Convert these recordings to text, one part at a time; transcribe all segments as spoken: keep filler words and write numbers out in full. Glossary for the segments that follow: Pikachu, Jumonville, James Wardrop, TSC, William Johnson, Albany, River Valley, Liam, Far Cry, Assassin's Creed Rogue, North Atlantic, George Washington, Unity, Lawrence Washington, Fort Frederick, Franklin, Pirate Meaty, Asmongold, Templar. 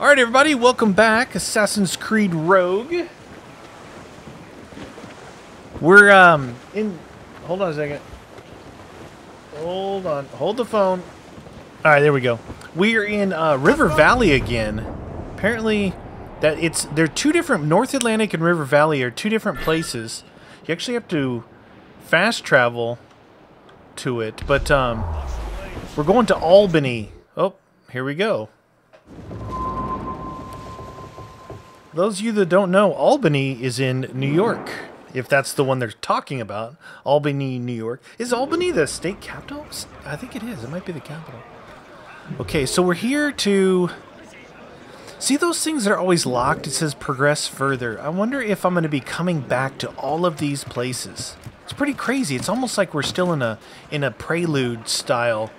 Alright everybody, welcome back. Assassin's Creed Rogue. We're um in hold on a second. Hold on. Hold the phone. Alright, there we go. We are in uh, River Valley again. Apparently that it's they're two different. North Atlantic and River Valley are two different places. You actually have to fast travel to it, but um we're going to Albany. Oh, here we go. Those of you that don't know, Albany is in New York, if that's the one they're talking about. Albany, New York. Is Albany the state capital? I think it is. It might be the capital. Okay, so we're here to... See those things that are always locked? It says progress further. I wonder if I'm going to be coming back to all of these places. It's pretty crazy. It's almost like we're still in a, in a prelude style.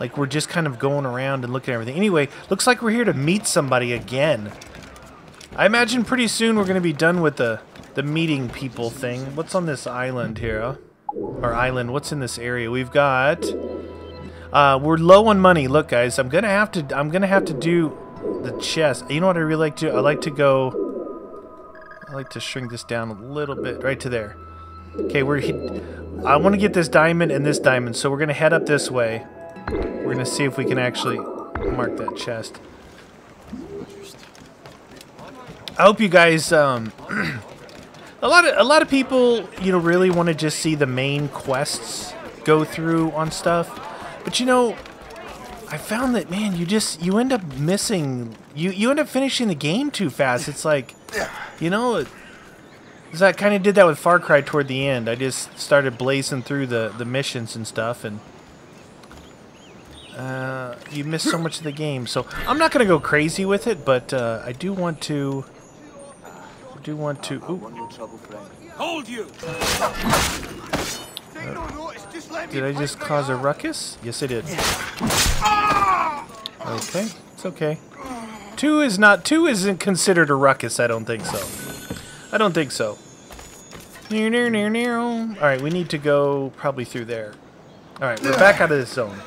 Like we're just kind of going around and looking at everything. Anyway, looks like we're here to meet somebody again. I imagine pretty soon we're going to be done with the, the meeting people thing. What's on this island here? Or island, what's in this area? We've got... Uh, we're low on money. Look, guys, I'm going to have to I'm gonna have to do the chest. You know what I really like to do? I like to go... I like to shrink this down a little bit. Right to there. Okay, we're... I want to get this diamond and this diamond, so we're going to head up this way. We're going to see if we can actually mark that chest. I hope you guys, um, a lot of a lot of people, you know, really want to just see the main quests go through on stuff. But you know, I found that, man, you just you end up missing you you end up finishing the game too fast. It's like, you know, it, I kind of did that with Far Cry toward the end. I just started blazing through the the missions and stuff, and uh, you miss so much of the game. So I'm not gonna go crazy with it, but uh, I do want to. Do want to? Ooh. Hold you. Uh, did I just cause a ruckus? Yes, I did. Okay, it's okay. Two is not. Two isn't considered a ruckus. I don't think so. I don't think so. Near, near, near, near. All right, we need to go probably through there. All right, we're back out of this zone.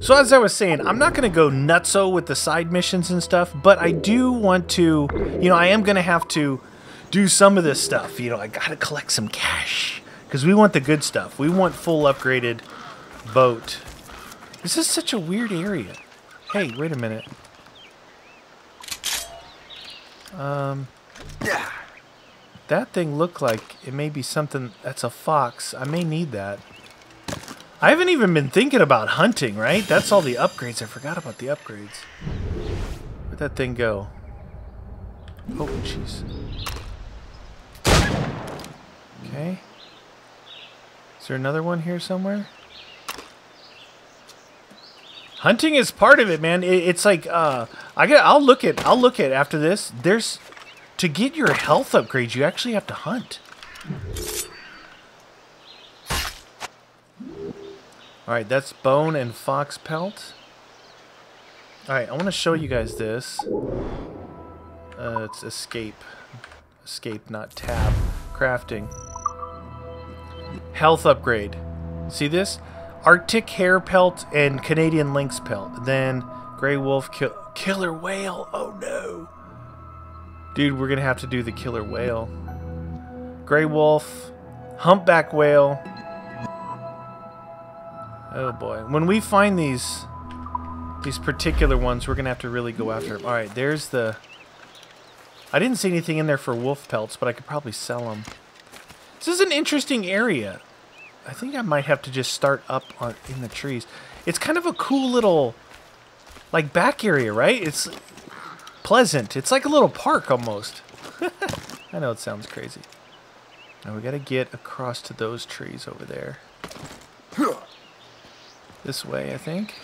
So as I was saying, I'm not going to go nutso with the side missions and stuff, but I do want to, you know, I am going to have to do some of this stuff. You know, I got to collect some cash because we want the good stuff. We want full upgraded boat. This is such a weird area. Hey, wait a minute. Um, that thing looked like it may be something that's a fox. I may need that. I haven't even been thinking about hunting, right? That's all the upgrades. I forgot about the upgrades. Where'd that thing go? Oh, jeez. Okay. Is there another one here somewhere? Hunting is part of it, man. It, it's like uh, I get. I'll look at. I'll look at after this. There's to get your health upgrades. You actually have to hunt. Alright, that's bone and fox pelt. Alright, I want to show you guys this. Uh, it's escape. Escape, not tab. Crafting. Health upgrade. See this? Arctic hare pelt and Canadian lynx pelt. Then gray wolf, kill killer whale. Oh no. Dude, we're going to have to do the killer whale. Gray wolf, humpback whale. Oh boy. When we find these these particular ones, we're going to have to really go after them. Alright, there's the... I didn't see anything in there for wolf pelts, but I could probably sell them. This is an interesting area. I think I might have to just start up on, in the trees. It's kind of a cool little, like, back area, right? It's pleasant. It's like a little park almost. I know it sounds crazy. Now we got to get across to those trees over there. This way, I think.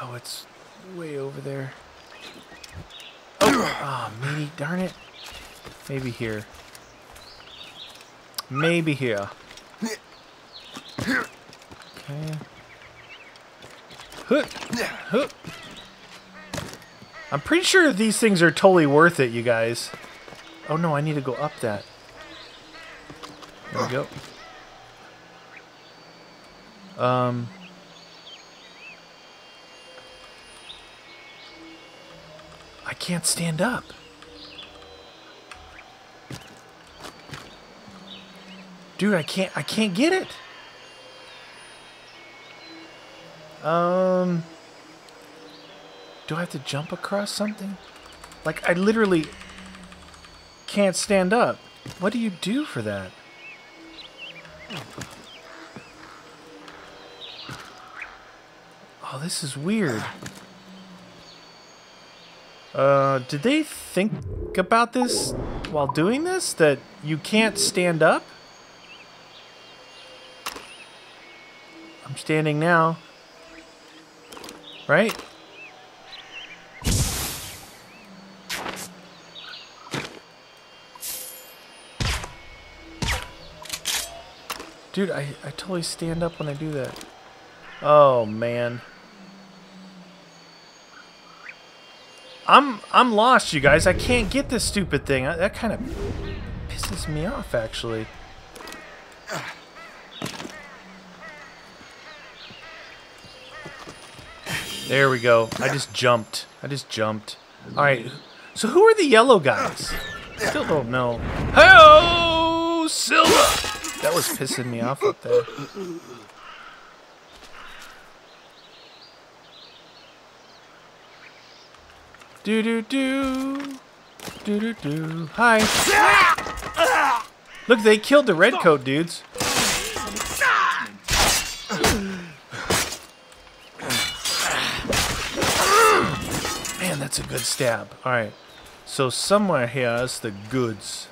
Oh, it's way over there. Oh, oh, maybe, darn it. Maybe here. Maybe here. Okay. Hup, hup. I'm pretty sure these things are totally worth it, you guys. Oh, no, I need to go up that. There we go. Um, I can't stand up. Dude, I can't I can't get it. Um Do I have to jump across something? Like, I literally can't stand up. What do you do for that? Oh, this is weird. Uh, did they think about this while doing this? That you can't stand up? I'm standing now. Right? Dude, I, I totally stand up when I do that. Oh, man. I'm I'm lost, you guys. I can't get this stupid thing. I, that kind of pisses me off, actually. There we go. I just jumped. I just jumped. All right. So who are the yellow guys? Still don't know. Hey-oh, Silva! That was pissing me off up there. Do do do do do do. Hi. Look, they killed the redcoat dudes. Man, that's a good stab. All right. So somewhere here is the goods.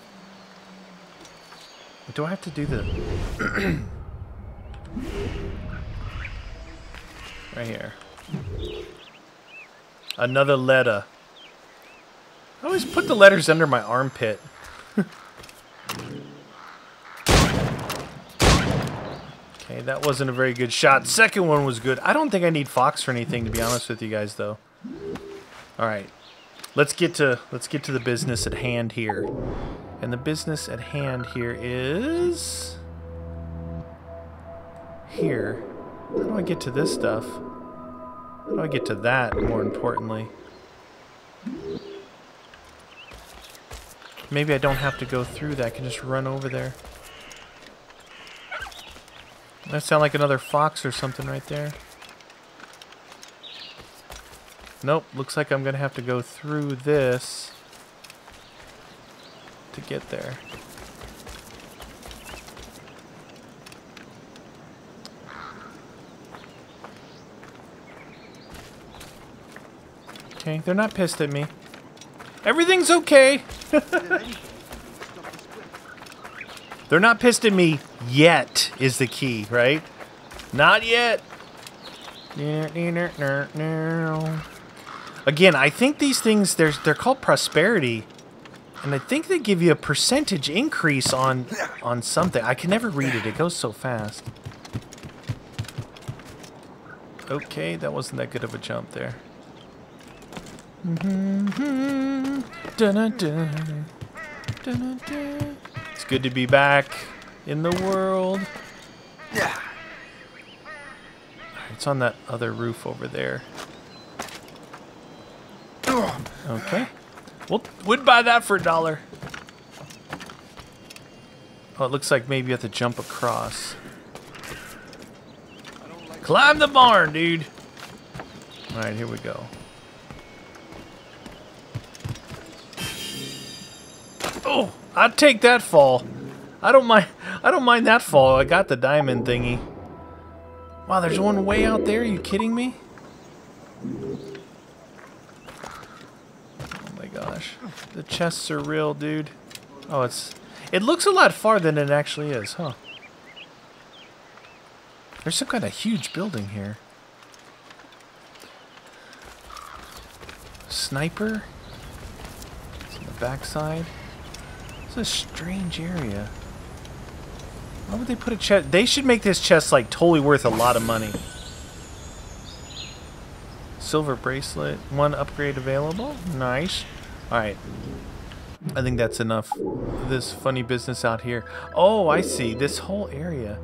Do I have to do the... right here. Another letter. I always put the letters under my armpit. Okay, that wasn't a very good shot. Second one was good. I don't think I need Fox for anything, to be honest with you guys, though. Alright. Let's get to let's get to the business at hand here. And the business at hand here is... Here. How do I get to this stuff? How do I get to that, more importantly? Maybe I don't have to go through that. I can just run over there. That sounds like another fox or something right there. Nope. Looks like I'm going to have to go through this to get there. Okay, they're not pissed at me. Everything's okay. They're not pissed at me yet is the key, right? Not yet. Again, I think these things, they're, they're called prosperity. And I think they give you a percentage increase on on something. I can never read it. It goes so fast. Okay, that wasn't that good of a jump there. Mm-hmm. Dun-dun-dun. Dun-dun-dun. It's good to be back in the world. It's on that other roof over there. Okay. We'll, we'd buy that for a dollar. Oh, it looks like maybe you have to jump across. I don't like Climb the barn, dude. All right, here we go. Oh, I'd take that fall. I don't mind. I don't mind that fall. I got the diamond thingy. Wow, there's one way out there. Are you kidding me? The chests are real, dude. Oh, it's... It looks a lot farther than it actually is, huh? There's some kind of huge building here. Sniper. It's on the backside. It's a strange area. Why would they put a chest... They should make this chest, like, totally worth a lot of money. Silver bracelet. One upgrade available. Nice. Alright, I think that's enough of this funny business out here. Oh, I see. This whole area.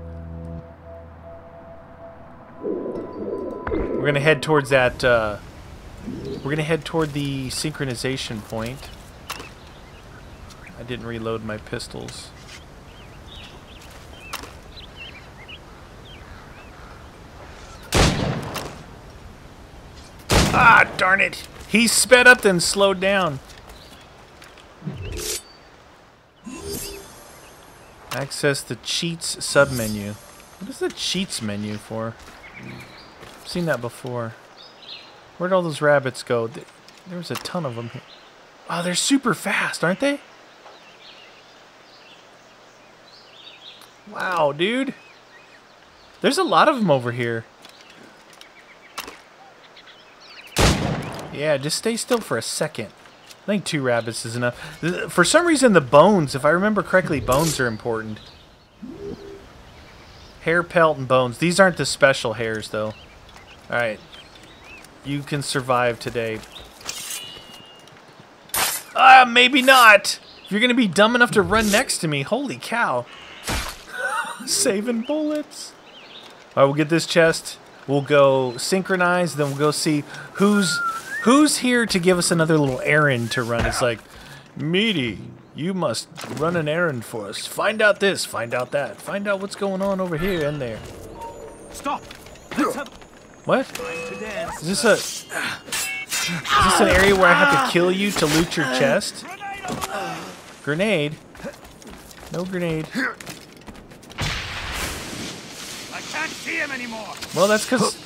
We're going to head towards that uh, We're gonna head toward the synchronization point. I didn't reload my pistols. Ah, darn it! He sped up then slowed down. Access the cheats submenu. What is the cheats menu for? I've seen that before. Where'd all those rabbits go? There was a ton of them here. Oh, they're super fast, aren't they? Wow, dude. There's a lot of them over here. Yeah, just stay still for a second. I think two rabbits is enough. For some reason, the bones, if I remember correctly, bones are important. Hair, pelt, and bones. These aren't the special hairs, though. Alright. You can survive today. Ah, maybe not! You're gonna be dumb enough to run next to me. Holy cow. Saving bullets. Alright, we'll get this chest. We'll go synchronize, then we'll go see who's who's here to give us another little errand to run. It's like, Meaty, you must run an errand for us. Find out this, find out that, find out what's going on over here and there. Stop! What? Is this a Is this an area where I have to kill you to loot your chest? Grenade? No grenade. Can't see him anymore. Well, that's because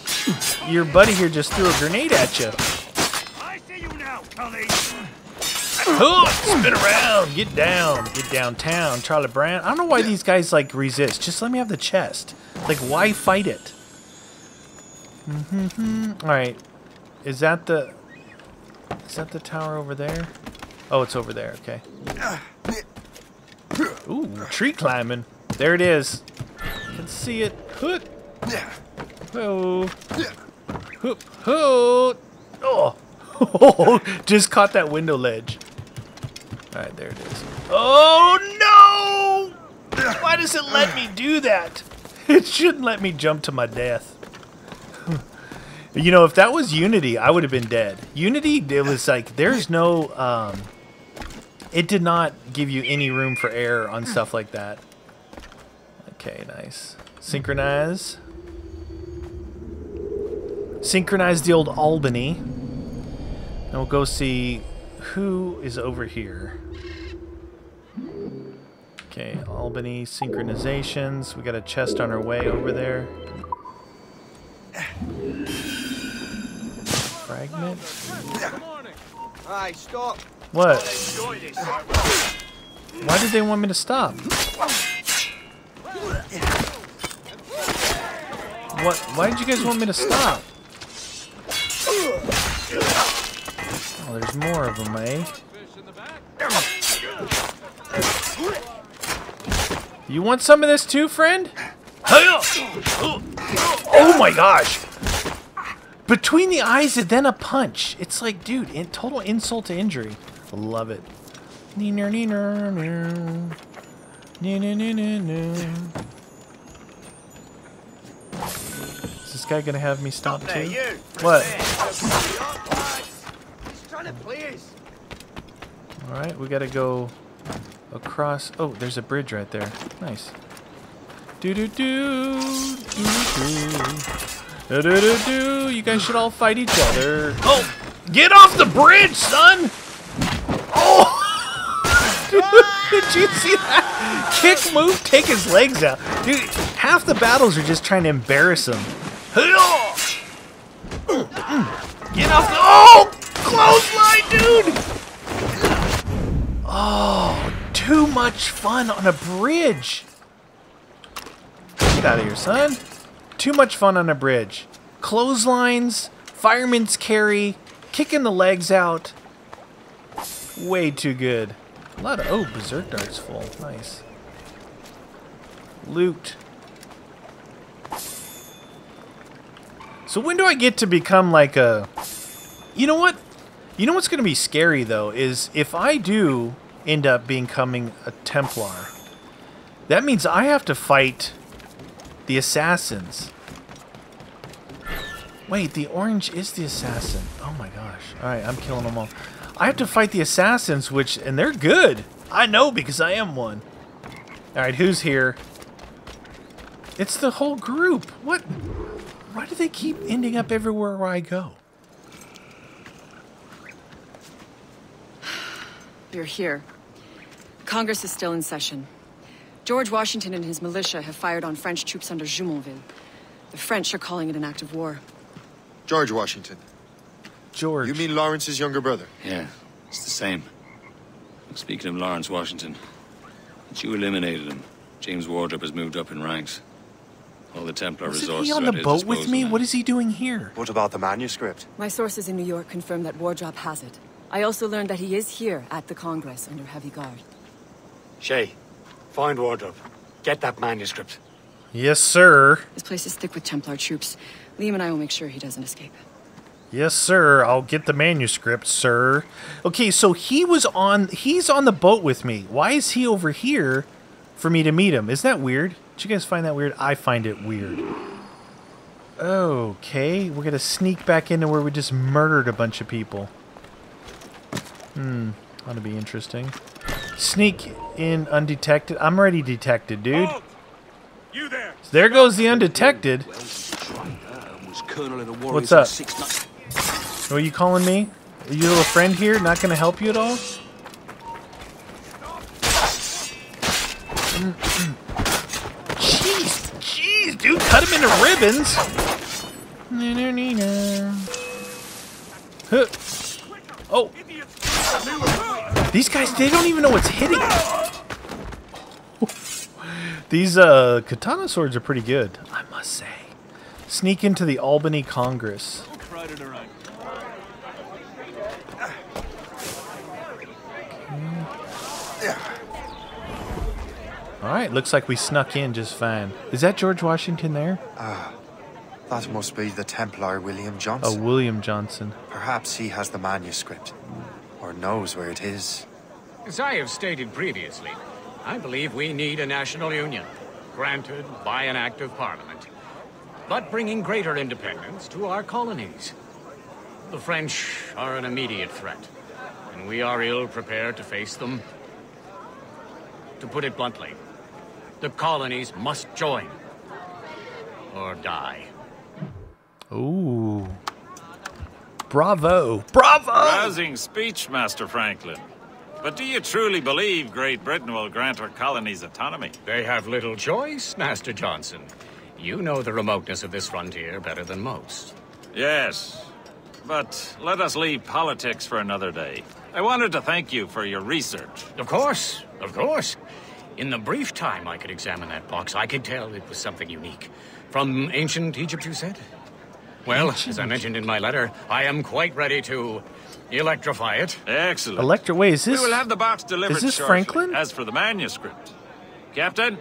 your buddy here just threw a grenade at you. I see you now, Tully. Oh, spin around, get down, get downtown, Charlie Brown. I don't know why these guys like resist. Just let me have the chest. Like, why fight it? Mm-hmm-hmm. All right, is that the is that the tower over there? Oh, it's over there. Okay. Ooh, tree climbing. There it is. I can see it. Hoot. Ho. Hoop. Hoot. Oh. Just caught that window ledge. Alright, there it is. Oh no! Why does it let me do that? It shouldn't let me jump to my death. You know, if that was Unity, I would have been dead. Unity, it was like, there's no, um, it did not give you any room for error on stuff like that. Okay, nice. Synchronize. Synchronize the old Albany. And we'll go see who is over here. Okay, Albany synchronizations. We got a chest on our way over there. Fragment. Hi, stop. What? Why did they want me to stop? What? Why did you guys want me to stop? Oh, there's more of them, eh? You want some of this too, friend? Oh my gosh! Between the eyes and then a punch. It's like, dude, in total insult to injury. Love it. Neener, neener, neener. Neener, neener, neener. Is this guy gonna have me stop too? There, you. What? Alright, we gotta go across. Oh, there's a bridge right there. Nice. Do do do do do do do. You guys should all fight each other. Oh! Get off the bridge, son! Oh! Dude, did you see that? Kick, move, take his legs out. Dude, half the battles are just trying to embarrass him. Get off the... Oh! Clothesline, dude! Oh, too much fun on a bridge. Get out of here, son. Too much fun on a bridge. Clotheslines, fireman's carry, kicking the legs out. Way too good. A lot of... Oh, berserk darts full. Nice. Loot. So when do I get to become like a... You know what? You know what's going to be scary, though, is if I do end up becoming a Templar, that means I have to fight the Assassins. Wait, the orange is the assassin. Oh my gosh. Alright, I'm killing them all. I have to fight the assassins, which... And they're good. I know because I am one. Alright, who's here? It's the whole group. What? Why do they keep ending up everywhere where I go? You're here. Congress is still in session. George Washington and his militia have fired on French troops under Jumonville. The French are calling it an act of war. George Washington. George. You mean Lawrence's younger brother? Yeah, it's the same. Speaking of Lawrence Washington, but you eliminated him. James Wardrop has moved up in ranks. All the Templar Wasn't resources. Is he on the boat with me? Now. What is he doing here? What about the manuscript? My sources in New York confirm that Wardrop has it. I also learned that he is here at the Congress under heavy guard. Shay, find Wardrop. Get that manuscript. Yes, sir. This place is thick with Templar troops. Liam and I will make sure he doesn't escape. Yes, sir. I'll get the manuscript, sir. Okay, so he was on... He's on the boat with me. Why is he over here for me to meet him? Isn't that weird? Did you guys find that weird? I find it weird. Okay, we're gonna sneak back into where we just murdered a bunch of people. Hmm, that'll be interesting. Sneak in undetected. I'm already detected, dude. Halt! You there? So there goes the undetected. What's up? Are you calling me? Are you a little friend here? Not gonna help you at all? Jeez, jeez, dude, cut him into ribbons. Huh. Oh. These guys, they don't even know what's hitting. These uh, katana swords are pretty good, I must say. Sneak into the Albany Congress. Alright, looks like we snuck in just fine. Is that George Washington there? Ah, uh, that must be the Templar William Johnson. Oh, William Johnson. Perhaps he has the manuscript, or knows where it is. As I have stated previously, I believe we need a national union, granted by an act of parliament, but bringing greater independence to our colonies. The French are an immediate threat, and we are ill prepared to face them. To put it bluntly, the colonies must join or die. Ooh. Bravo. Bravo! Rousing speech, Master Franklin. But do you truly believe Great Britain will grant her colonies autonomy? They have little choice, Master Johnson. You know the remoteness of this frontier better than most. Yes, but let us leave politics for another day. I wanted to thank you for your research. Of course, of course. In the brief time I could examine that box, I could tell it was something unique. From ancient Egypt, you said? Well, ancient. As I mentioned in my letter, I am quite ready to electrify it. Excellent. Electro, wait, is this... We will have the box delivered shortly. Is this Franklin? As for the manuscript. Captain?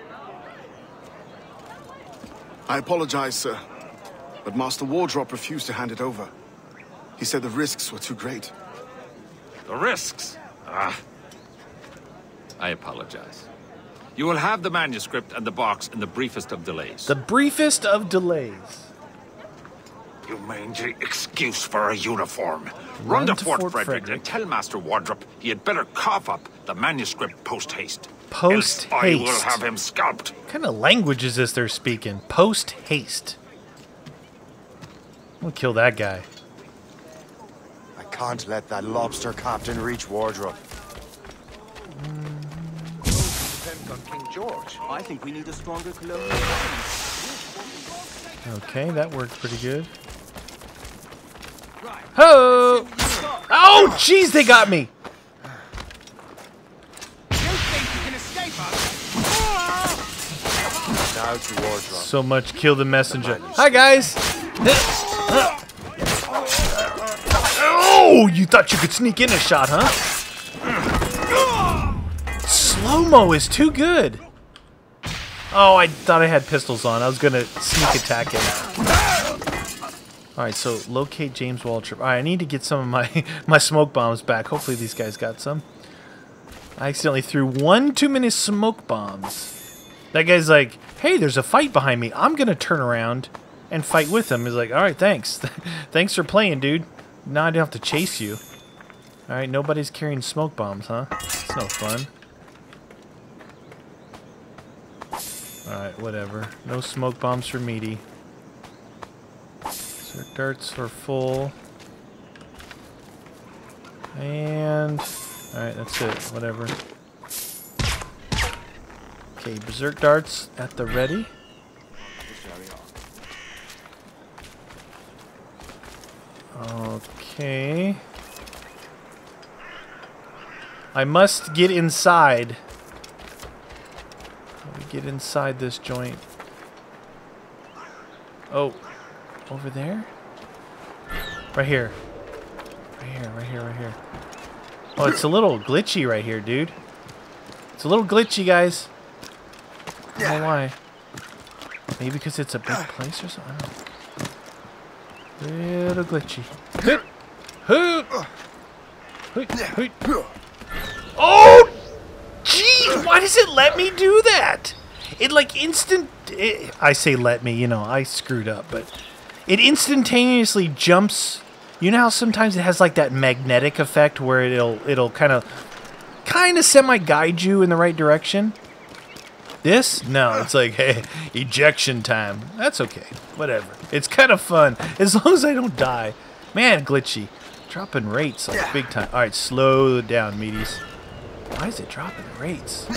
I apologize, sir, but Master Wardrop refused to hand it over. He said the risks were too great. The risks? Ah. I apologize. You will have the manuscript and the box in the briefest of delays. The briefest of delays. You made the excuse for a uniform. Run, Run to, to Fort, Fort Frederick, Frederick and tell Master Wardrop he had better cough up the manuscript post-haste. Post-haste. I will have him scalped. What kind of language is this they're speaking? Post-haste. We'll kill that guy. I can't let that lobster captain reach Wardrop. Mm. On King George. I think we need a stronger colonial. Okay, that worked pretty good. Oh! Oh, jeez, they got me! So much kill the messenger. Hi, guys! Oh, you thought you could sneak in a shot, huh? Slow-mo is too good! Oh, I thought I had pistols on. I was gonna sneak attack him. Alright, so locate James Waldrop. Alright, I need to get some of my, my smoke bombs back. Hopefully these guys got some. I accidentally threw one too many smoke bombs. That guy's like, hey, there's a fight behind me. I'm going to turn around and fight with him. He's like, all right, thanks. Thanks for playing, dude. Now I don't have to chase you. All right, nobody's carrying smoke bombs, huh? It's no fun. All right, whatever. No smoke bombs for meaty. Their darts are full. And... alright, that's it. Whatever. Okay, berserk darts at the ready. Okay. I must get inside. Let me get inside this joint. Oh. Over there? Right here. Right here, right here, right here. Oh, it's a little glitchy right here, dude. It's a little glitchy, guys. I don't know why. Maybe because it's a big place or something? I don't know. Little glitchy. Oh! Jeez! Why does it let me do that? It, like, instant... It, I say let me, you know, I screwed up, but... It instantaneously jumps. You know how sometimes it has like that magnetic effect where it'll it'll kind of kind of semi guide you in the right direction. This? No, it's like, hey, ejection time. That's okay. Whatever. It's kind of fun as long as I don't die. Man, glitchy. Dropping rates like big time. All right, slow down, meaties. Why is it dropping the rates?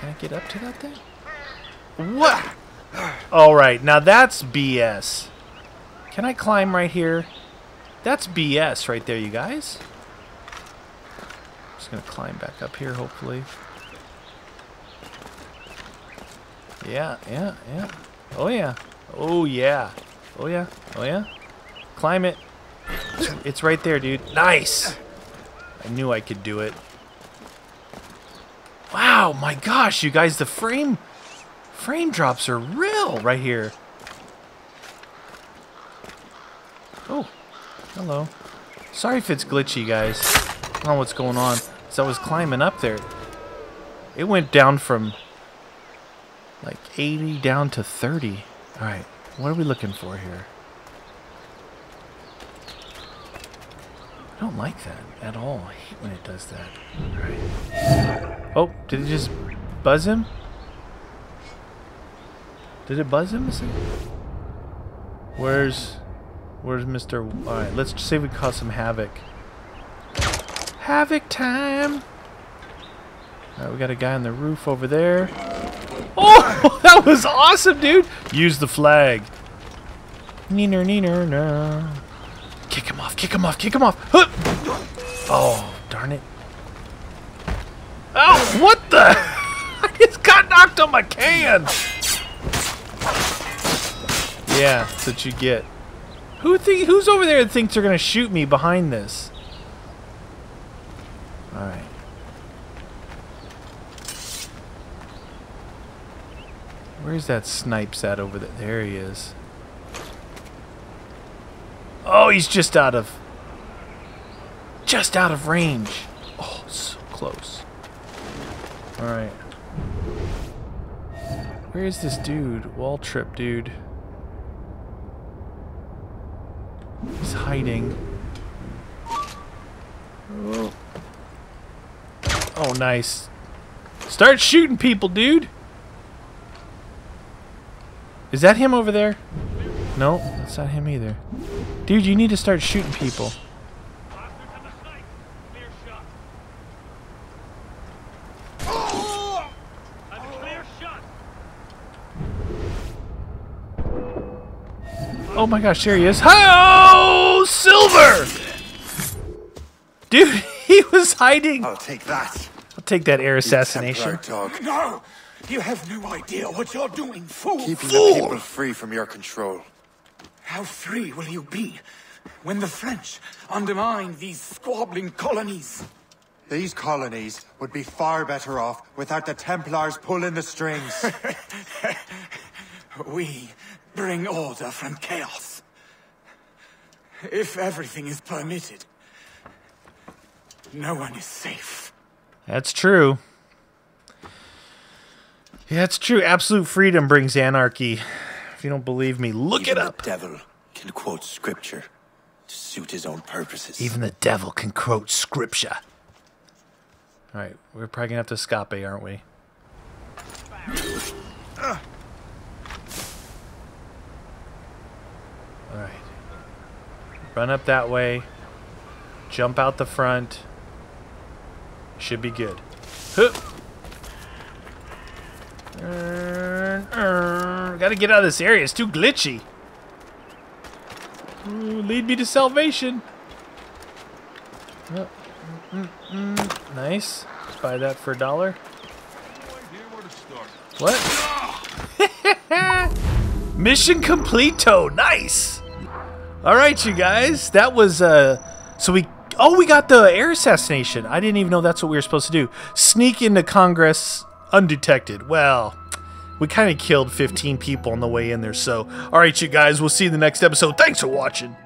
Can I get up to that thing? What? Alright, now that's B S. Can I climb right here? That's B S right there, you guys. I'm just going to climb back up here, hopefully. Yeah, yeah, yeah. Oh, yeah. Oh, yeah. Oh, yeah. Oh, yeah. Climb it. It's right there, dude. Nice! I knew I could do it. Wow, my gosh, you guys, the frame frame drops are real right here. Oh, hello. Sorry if it's glitchy, guys. I don't know what's going on. So I was climbing up there. It went down from like eighty down to thirty. All right, what are we looking for here? I don't like that at all. I hate when it does that. All right. Oh, did it just buzz him? Did it buzz him? Where's... Where's Mister... Alright, let's just say we cause some havoc. Havoc time! Alright, we got a guy on the roof over there. Oh! That was awesome, dude! Use the flag. Neener, neener, no. Kick him off, kick him off, kick him off! Huh. Oh, darn it. Oh, what the? I just got knocked on my can! Yeah, that's what you get. Who think, who's over there that thinks they're gonna shoot me behind this? Alright. Where's that snipes at over there? There he is. Oh, he's just out of... Just out of range. Oh, so close. Alright. Where is this dude? Wall trip, dude. He's hiding. Oh, oh nice. Start shooting people, dude! Is that him over there? No, that's not him either. Dude, you need to start shooting people. Oh! Oh my gosh, there he is. Ho! Silver! Dude, he was hiding. I'll take that. I'll take that air assassination. No! You have no idea what you're doing, fool! Keeping fool. the people free from your control. How free will you be when the French undermine these squabbling colonies? These colonies would be far better off without the Templars pulling the strings. We bring order from chaos. If everything is permitted, no one is safe. That's true. Yeah, it's true. Absolute freedom brings anarchy. If you don't believe me, look Even it up. The devil can quote scripture to suit his own purposes. Even the devil can quote scripture. All right, we're probably gonna have to escape, aren't we? All right, run up that way. Jump out the front. Should be good. Hup. Er, er, gotta get out of this area. It's too glitchy. Ooh, lead me to salvation. Oh, mm, mm, mm. Nice. Let's buy that for a dollar. What? Mission completo. Nice. All right, you guys. That was uh. So we. Oh, we got the air assassination. I didn't even know that's what we were supposed to do. Sneak into Congress undetected. Well, we kind of killed fifteen people on the way in there. So, all right, you guys, we'll see you in the next episode. Thanks for watching.